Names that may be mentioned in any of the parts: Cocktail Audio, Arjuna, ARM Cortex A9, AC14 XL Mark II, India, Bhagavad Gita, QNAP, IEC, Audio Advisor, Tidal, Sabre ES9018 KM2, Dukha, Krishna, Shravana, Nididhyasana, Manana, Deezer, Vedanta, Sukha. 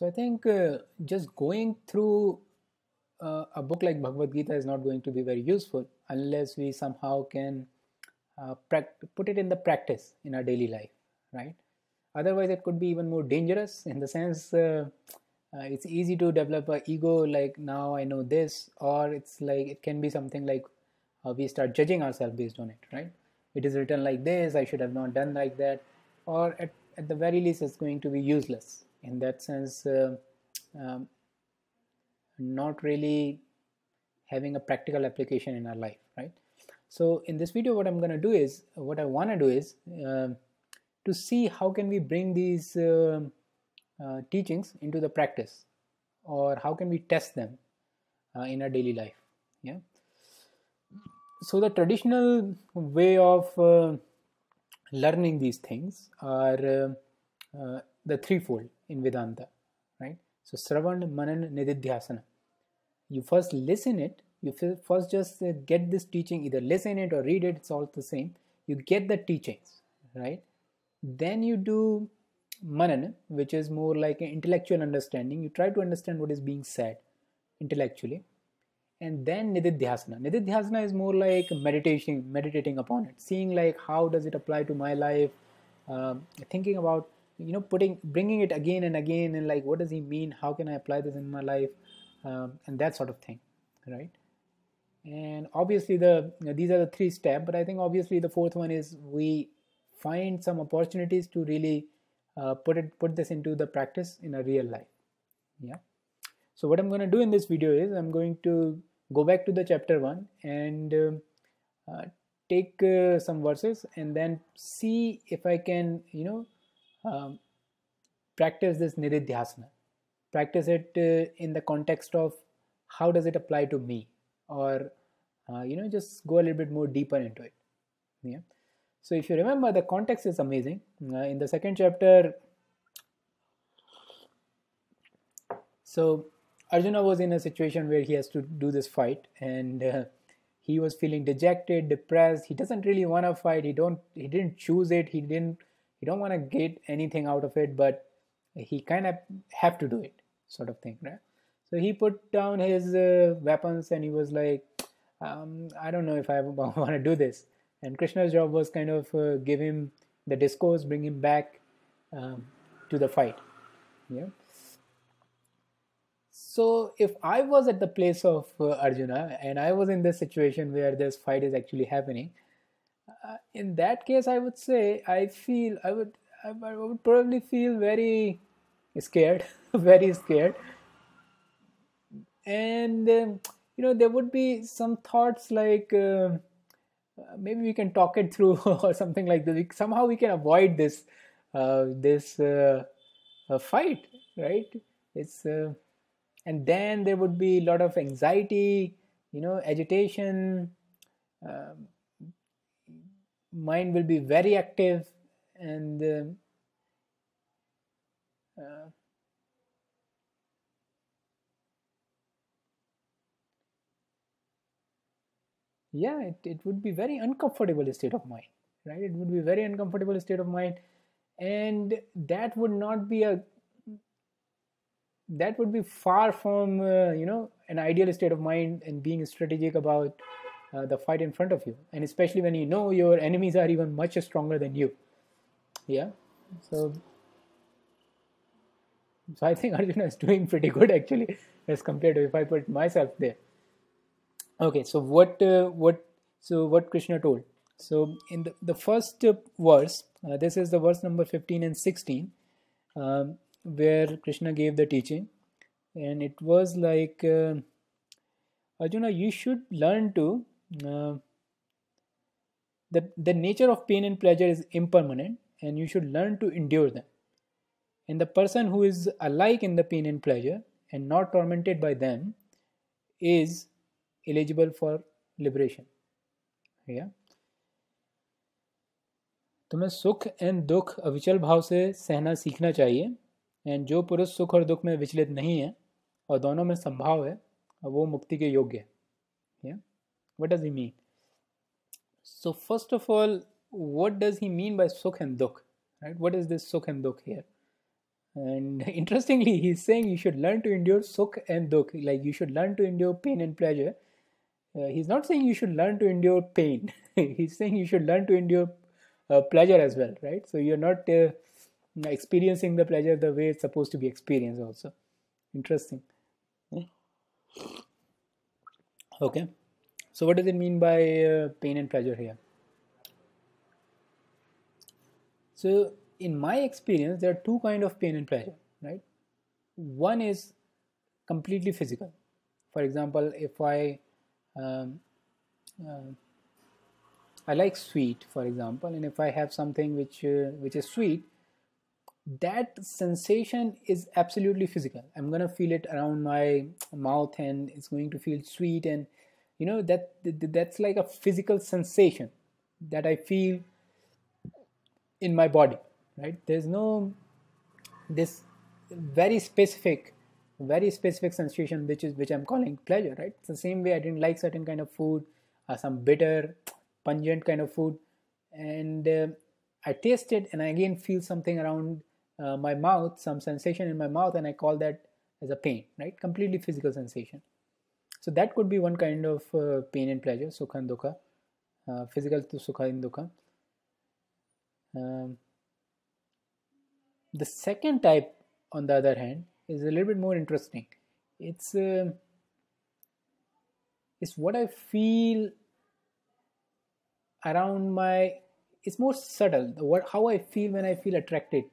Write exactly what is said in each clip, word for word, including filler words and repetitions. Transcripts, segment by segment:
So I think uh, just going through uh, a book like Bhagavad Gita is not going to be very useful unless we somehow can uh, put it in the practice in our daily life, right? Otherwise, it could be even more dangerous in the sense uh, uh, it's easy to develop an ego like, now I know this, or it's like it can be something like uh, we start judging ourselves based on it, right? It is written like this, I should have not done like that, or at, at the very least it's going to be useless. In that sense, uh, um, not really having a practical application in our life, right? So in this video, what I'm going to do is, what I want to do is, uh, to see how can we bring these uh, uh, teachings into the practice, or how can we test them uh, in our daily life, yeah? So the traditional way of uh, learning these things are uh, uh, the threefold in Vedanta, right? So Shravana, Manana, Nididhyasana. You first listen it, you first just get this teaching, either listen it or read it, it's all the same. You get the teachings, right? Then you do Manana, which is more like an intellectual understanding. You try to understand what is being said intellectually. And then Nididhyasana. Nididhyasana is more like meditating, meditating upon it, seeing like how does it apply to my life, uh, thinking about, you know, putting, bringing it again and again, and like what does he mean, how can I apply this in my life, um, and that sort of thing, right? And obviously the, you know, these are the three steps, but I think obviously the fourth one is we find some opportunities to really uh, put it, put this into the practice in a real life, yeah? So what I'm going to do in this video is I'm going to go back to the chapter one and uh, uh, take uh, some verses and then see if I can, you know, Um, practice this Nididhyasana, practice it uh, in the context of how does it apply to me, or uh, you know, just go a little bit more deeper into it, yeah? So if you remember, the context is amazing. Uh, in the second chapter, so Arjuna was in a situation where he has to do this fight, and uh, he was feeling dejected, depressed. He doesn't really want to fight, he don't he didn't choose it, he didn't You don't want to get anything out of it, but he kind of have to do it, sort of thing, right? So he put down his uh, weapons and he was like, um, I don't know if I want to do this. And Krishna's job was kind of uh, give him the discourse, bring him back um, to the fight. Yeah. So if I was at the place of uh, Arjuna and I was in this situation where this fight is actually happening, Uh, in that case, I would say I feel I would I would probably feel very scared, very scared, and um, you know, there would be some thoughts like uh, maybe we can talk it through or something like this. We, somehow we can avoid this uh, this uh, uh, fight, right? It's uh, and then there would be a lot of anxiety, you know, agitation. Um, mind will be very active, and uh, uh, yeah, it, it would be very uncomfortable state of mind, right? It would be very uncomfortable state of mind, and that would not be a, that would be far from, uh, you know, an ideal state of mind and being strategic about Uh, the fight in front of you, and especially when you know your enemies are even much stronger than you, yeah? So, so I think Arjuna is doing pretty good actually as compared to if I put myself there. Okay, so what uh, what so what Krishna told. So in the, the first uh, verse, uh, this is the verse number fifteen and sixteen, um, where Krishna gave the teaching, and it was like, uh, Arjuna, you should learn to Uh, the, the nature of pain and pleasure is impermanent, and you should learn to endure them. And the person who is alike in the pain and pleasure and not tormented by them is eligible for liberation. Yeah. तुम्हें सुख and दुख अविचल भाव से सहना सीखना चाहिए, and जो पुरुष सुख और दुख में विचलित नहीं है और दोनों में संभाव है, वो मुक्ति के योग्य है. Yeah. What does he mean? So first of all, what does he mean by Sukha and Dukha? Right? What is this Sukha and Dukha here? And interestingly, he's saying you should learn to endure sukha and dukha, like you should learn to endure pain and pleasure. Uh, he's not saying you should learn to endure pain. He's saying you should learn to endure uh, pleasure as well, right? So you're not uh, experiencing the pleasure the way it's supposed to be experienced also. Interesting. Okay. So what does it mean by uh, pain and pleasure here? So in my experience, there are two kinds of pain and pleasure, right? One is completely physical. For example, if I um, uh, I like sweet, for example, and if I have something which uh, which is sweet, that sensation is absolutely physical. I'm gonna feel it around my mouth, and it's going to feel sweet, and you know that that's like a physical sensation that I feel in my body, right? There's no this very specific, very specific sensation which is which I'm calling pleasure, right? It's the same way I didn't like certain kind of food, or some bitter, pungent kind of food, and uh, I taste it, and I again feel something around uh, my mouth, some sensation in my mouth, and I call that as a pain, right? Completely physical sensation. So that could be one kind of uh, pain and pleasure, sukha and dukha, uh, physical to sukha and dukha. Um, the second type, on the other hand, is a little bit more interesting. It's uh, it's what I feel around my. It's more subtle. What how I feel when I feel attracted,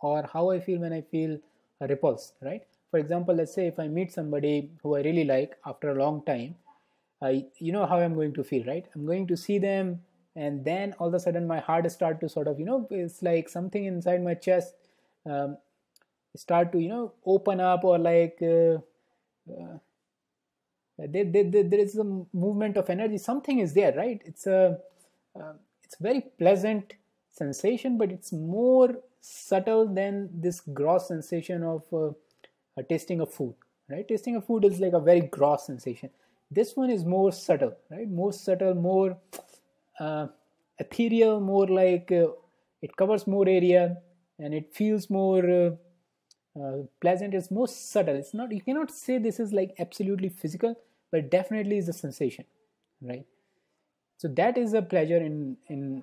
or how I feel when I feel repulsed, right? For example, let's say if I meet somebody who I really like after a long time, I you know how I'm going to feel, right? I'm going to see them. And then all of a sudden my heart start to sort of, you know, it's like something inside my chest um, start to, you know, open up, or like uh, uh, there, there, there is a movement of energy. Something is there, right? It's a, uh, it's very pleasant sensation, but it's more subtle than this gross sensation of uh, a tasting of food, right? Tasting of food is like a very gross sensation. This one is more subtle, right? More subtle, more... Uh, ethereal, more like uh, it covers more area, and it feels more uh, uh, pleasant. It's more subtle. It's not, you cannot say this is like absolutely physical, but definitely is a sensation, right? So that is a pleasure in in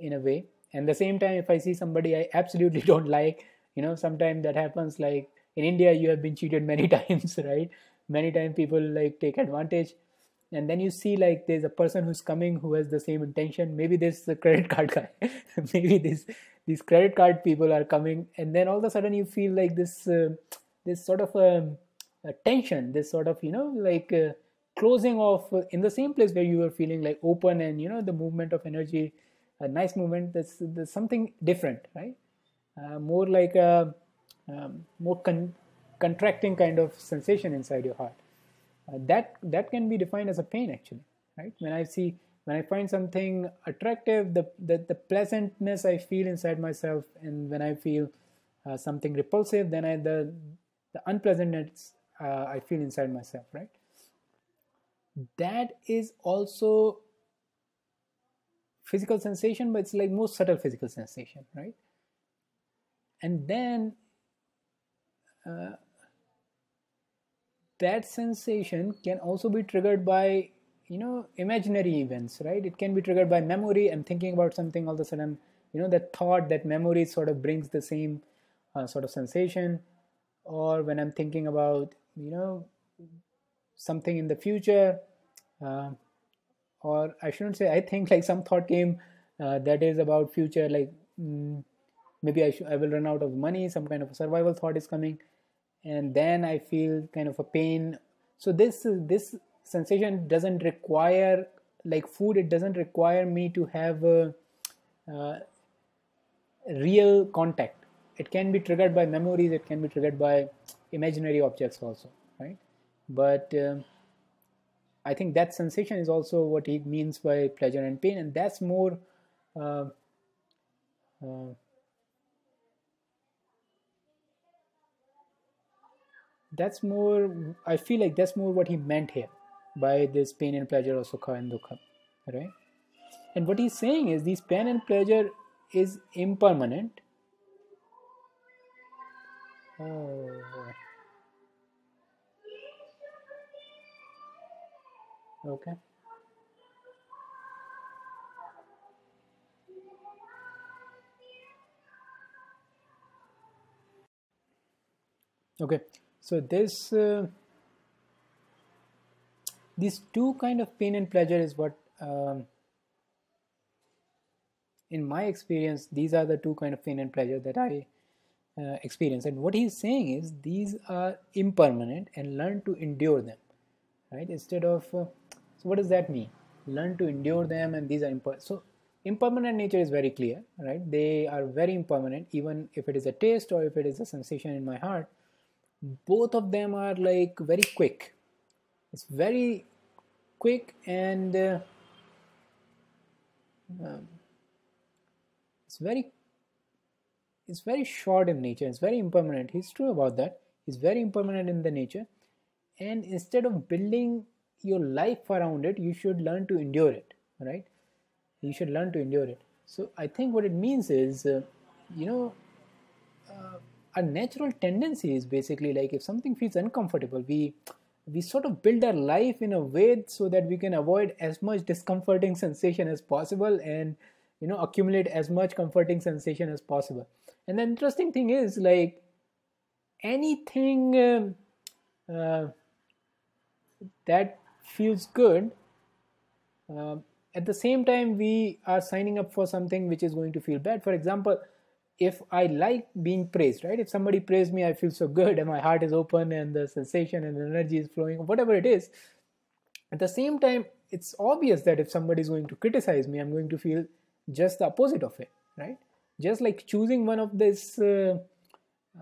in a way. And the same time, if I see somebody I absolutely don't like, you know, sometimes that happens. Like in India, you have been cheated many times, right? Many times people like take advantage. And then you see like there's a person who's coming who has the same intention. Maybe there's a credit card guy. Maybe this, these credit card people are coming. And then all of a sudden you feel like this uh, this sort of um, a tension, this sort of, you know, like uh, closing off in the same place where you were feeling like open and, you know, the movement of energy, a nice movement. That's, that's something different, right? Uh, more like a um, more con contracting kind of sensation inside your heart. Uh, that that can be defined as a pain actually, right? When I see, when I find something attractive, the the, the pleasantness I feel inside myself, and when I feel uh, something repulsive, then I the the unpleasantness uh, I feel inside myself, right? That is also physical sensation, but it's like more subtle physical sensation, right? And then. Uh, That sensation can also be triggered by, you know, imaginary events, right? It can be triggered by memory. I'm thinking about something, all of a sudden, you know, that thought, that memory sort of brings the same uh, sort of sensation. Or when I'm thinking about, you know, something in the future, uh, or I shouldn't say, I think like some thought came uh, that is about future, like mm, maybe I, I will run out of money, some kind of a survival thought is coming. And then I feel kind of a pain. So this this sensation doesn't require like food. It doesn't require me to have a, a real contact. It can be triggered by memories. It can be triggered by imaginary objects also, right? But um, I think that sensation is also what he means by pleasure and pain, and that's more. Uh, uh, That's more, I feel like that's more what he meant here by this pain and pleasure, or sukha and dukha, right? And what he's saying is, this pain and pleasure is impermanent, Oh. Okay. Okay. So this uh, these two kind of pain and pleasure is what um, in my experience, these are the two kind of pain and pleasure that I uh, experience. And what he's saying is these are impermanent and learn to endure them, right? Instead of uh, so what does that mean? Learn to endure them, and these are impermanent. So impermanent nature is very clear, right? They are very impermanent. Even if it is a taste or if it is a sensation in my heart, both of them are like very quick. It's very quick and uh, um, it's very it's very short in nature. It's very impermanent. He's true about that. It's very impermanent in the nature. And instead of building your life around it, you should learn to endure it, right? You should learn to endure it. So I think what it means is, uh, you know, uh, our natural tendency is basically like if something feels uncomfortable, we we sort of build our life in a way so that we can avoid as much discomforting sensation as possible and, you know, accumulate as much comforting sensation as possible. And the interesting thing is, like, anything um, uh, that feels good, uh, at the same time we are signing up for something which is going to feel bad. For example, if I like being praised, right? If somebody praised me, I feel so good and my heart is open and the sensation and the energy is flowing, whatever it is. At the same time, it's obvious that if somebody is going to criticize me, I'm going to feel just the opposite of it, right? Just like choosing one of this, uh,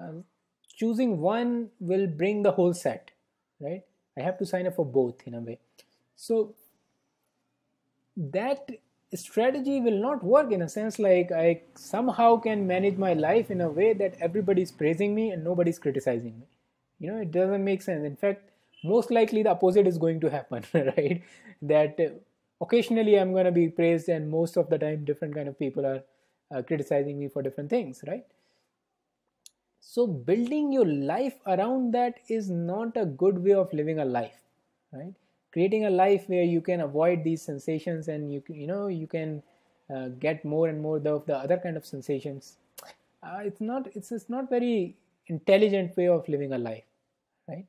uh, choosing one will bring the whole set, right? I have to sign up for both in a way. So that strategy will not work in a sense like I somehow can manage my life in a way that everybody's praising me and nobody's criticizing me. You know, it doesn't make sense. In fact, most likely the opposite is going to happen, right? That occasionally I'm going to be praised and most of the time different kind of people are uh, criticizing me for different things, right? So building your life around that is not a good way of living a life, right? Creating a life where you can avoid these sensations and you you know you can uh, get more and more of the other kind of sensations. Uh, it's not it's it's not very intelligent way of living a life, right?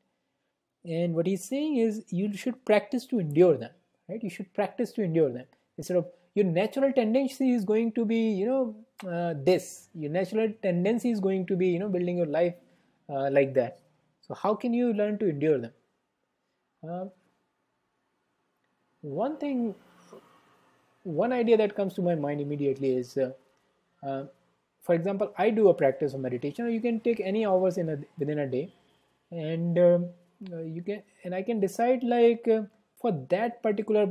And what he's saying is you should practice to endure them, right? You should practice to endure them. Instead of your natural tendency is going to be you know uh, this. Your natural tendency is going to be you know building your life uh, like that. So how can you learn to endure them? Uh, One thing, one idea that comes to my mind immediately is, uh, uh, for example, I do a practice of meditation. Or you can take any hours in a, within a day, and um, you can and I can decide like uh, for that particular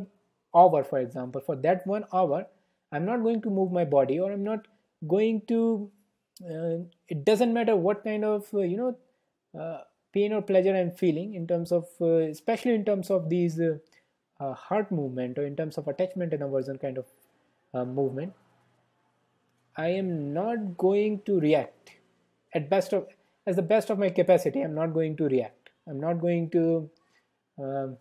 hour, for example, for that one hour, I'm not going to move my body, or I'm not going to. Uh, it doesn't matter what kind of uh, you know uh, pain or pleasure I'm feeling in terms of, uh, especially in terms of these. Uh, Uh, heart movement or in terms of attachment and aversion kind of uh, movement, I am not going to react at best of as the best of my capacity. I'm not going to react. I'm not going to um,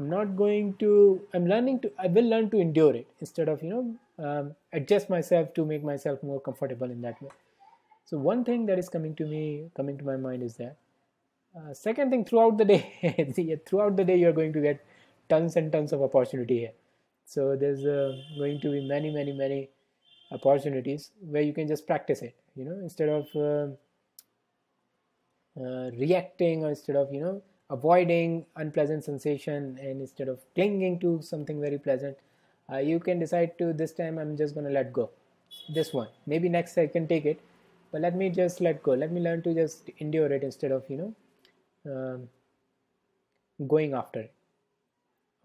I'm not going to I'm learning to I will learn to endure it instead of you know um, adjust myself to make myself more comfortable in that way. So one thing that is coming to me coming to my mind is that Uh, second thing, throughout the day, throughout the day you are going to get tons and tons of opportunity here. So there's uh, going to be many, many, many opportunities where you can just practice it. You know, instead of uh, uh, reacting or instead of you know avoiding unpleasant sensation and instead of clinging to something very pleasant, uh, you can decide to this time I'm just going to let go. This one, maybe next I can take it, but let me just let go. Let me learn to just endure it instead of you know. Um, going after it.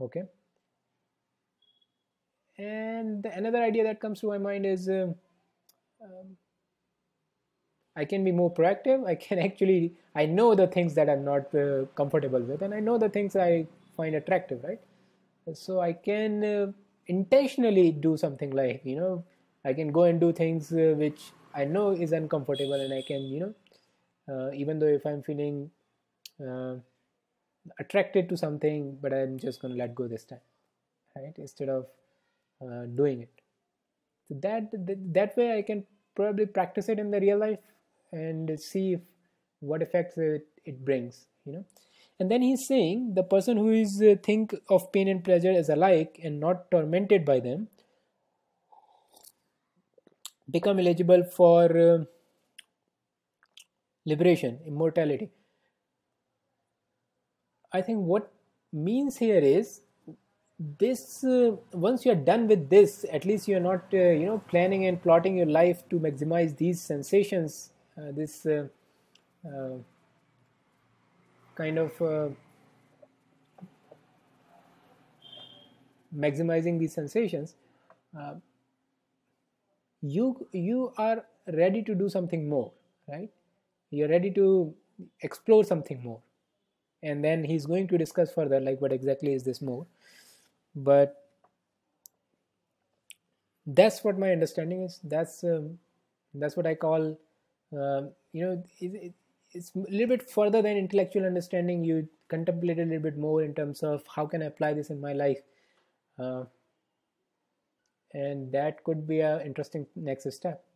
Okay. And the, another idea that comes to my mind is uh, um, I can be more proactive. I can actually I know the things that I'm not uh, comfortable with, and I know the things I find attractive, right? So I can uh, intentionally do something like you know I can go and do things uh, which I know is uncomfortable, and I can, you know, uh, even though if I'm feeling uh, attracted to something, but I'm just going to let go this time, right? Instead of uh, doing it. So that, that that way I can probably practice it in the real life and see if, what effects it, it brings, you know. And then he's saying the person who is uh, think of pain and pleasure as alike and not tormented by them become eligible for uh, liberation, immortality. I think what means here is this, uh, once you are done with this, at least you are not uh, you know, planning and plotting your life to maximize these sensations, uh, this uh, uh, kind of uh, maximizing these sensations. Uh, you you are ready to do something more, right? You're ready to explore something more. And then he's going to discuss further, like what exactly is this more. But that's what my understanding is. That's um, that's what I call, um, you know, it, it, it's a little bit further than intellectual understanding. You contemplate a little bit more in terms of how can I apply this in my life. Uh, and that could be an interesting next step.